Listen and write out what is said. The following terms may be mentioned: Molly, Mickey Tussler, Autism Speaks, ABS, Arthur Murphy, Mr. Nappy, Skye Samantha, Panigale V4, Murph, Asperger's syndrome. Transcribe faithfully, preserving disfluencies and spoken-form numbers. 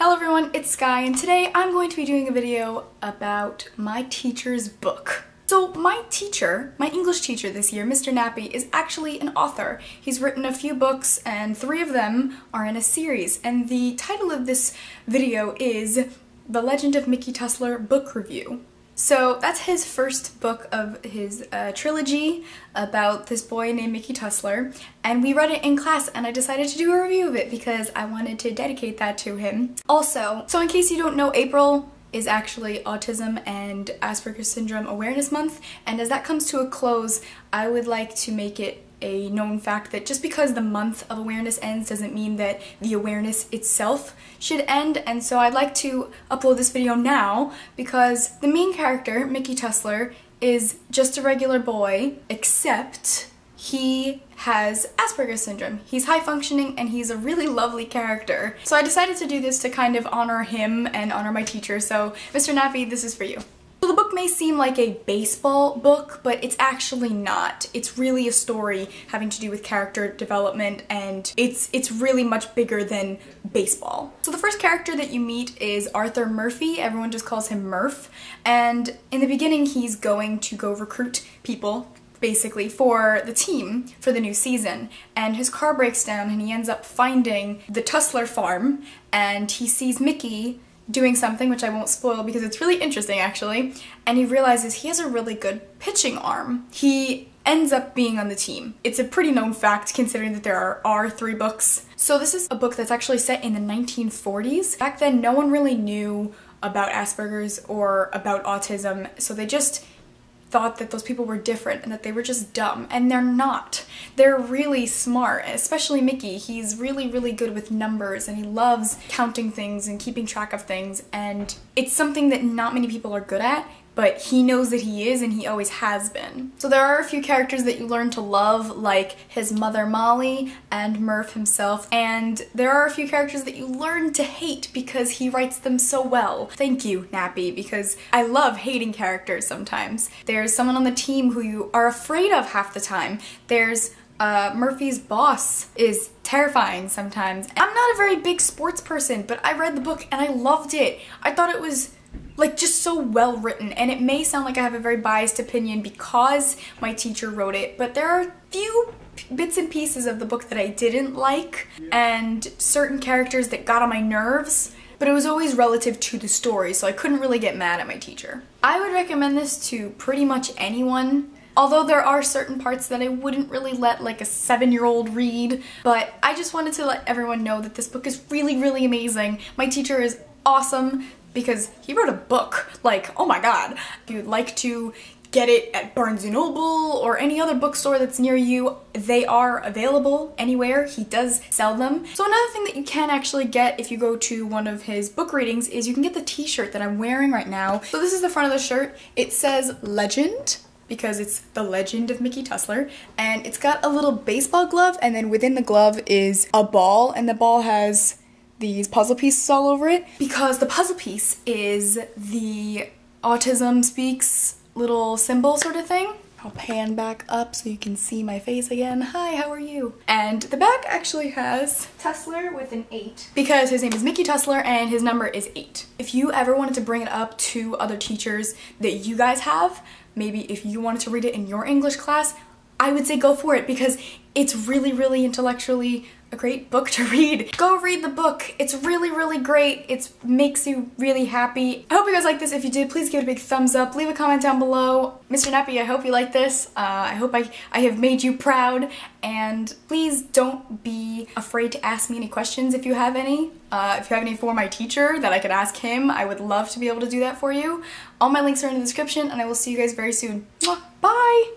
Hello everyone, it's Sky, and today I'm going to be doing a video about my teacher's book. So my teacher, my English teacher this year, Mister Nappy, is actually an author. He's written a few books and three of them are in a series, and the title of this video is The Legend of Mickey Tussler Book Review. So that's his first book of his uh, trilogy about this boy named Mickey Tussler, and we read it in class and I decided to do a review of it because I wanted to dedicate that to him. Also, so in case you don't know, April is actually Autism and Asperger's Syndrome Awareness Month, and as that comes to a close, I would like to make it a known fact that just because the month of awareness ends doesn't mean that the awareness itself should end, and so I'd like to upload this video now because the main character, Mickey Tussler, is just a regular boy, except he has Asperger's syndrome. He's high functioning and he's a really lovely character. So I decided to do this to kind of honor him and honor my teacher, so Mister Nappy, this is for you. So the book may seem like a baseball book, but it's actually not. It's really a story having to do with character development, and it's it's really much bigger than baseball. So the first character that you meet is Arthur Murphy. Everyone just calls him Murph, and in the beginning he's going to go recruit people basically for the team for the new season, and his car breaks down and he ends up finding the Tussler farm, and he sees Mickey doing something which I won't spoil because it's really interesting actually, and he realizes he has a really good pitching arm. He ends up being on the team. It's a pretty known fact considering that there are, are three books. So this is a book that's actually set in the nineteen forties. Back then no one really knew about Asperger's or about autism, so they just thought that those people were different and that they were just dumb, and they're not. They're really smart, especially Mickey. He's really, really good with numbers and he loves counting things and keeping track of things, and it's something that not many people are good at, but he knows that he is and he always has been. So there are a few characters that you learn to love, like his mother Molly and Murph himself, and there are a few characters that you learn to hate because he writes them so well. Thank you, Nappy, because I love hating characters sometimes. They're There's someone on the team who you are afraid of half the time. There's uh, Murphy's boss is terrifying sometimes. I'm not a very big sports person, but I read the book and I loved it. I thought it was like just so well written, and it may sound like I have a very biased opinion because my teacher wrote it, but there are a few bits and pieces of the book that I didn't like and certain characters that got on my nerves. But it was always relative to the story, so I couldn't really get mad at my teacher. I would recommend this to pretty much anyone, although there are certain parts that I wouldn't really let like a seven-year-old read, but I just wanted to let everyone know that this book is really, really amazing. My teacher is awesome because he wrote a book, like, oh my god. If you'd like to get it at Barnes and Noble or any other bookstore that's near you, they are available anywhere. He does sell them. So another thing that you can actually get if you go to one of his book readings is you can get the t-shirt that I'm wearing right now. So this is the front of the shirt. It says Legend, because it's The Legend of Mickey Tussler, and it's got a little baseball glove, and then within the glove is a ball, and the ball has these puzzle pieces all over it, because the puzzle piece is the Autism Speaks little symbol sort of thing. I'll pan back up so you can see my face again. Hi, how are you? And the back actually has Tussler with an eight, because his name is Mickey Tussler and his number is eight. If you ever wanted to bring it up to other teachers that you guys have, maybe if you wanted to read it in your English class, I would say go for it because it's really, really intellectually a great book to read. Go read the book. It's really, really great. It makes you really happy. I hope you guys like this. If you did, please give it a big thumbs up. Leave a comment down below. Mister Nappy, I hope you like this. Uh, I hope I, I have made you proud. And please don't be afraid to ask me any questions if you have any. Uh, if you have any for my teacher that I could ask him, I would love to be able to do that for you. All my links are in the description, and I will see you guys very soon. Bye!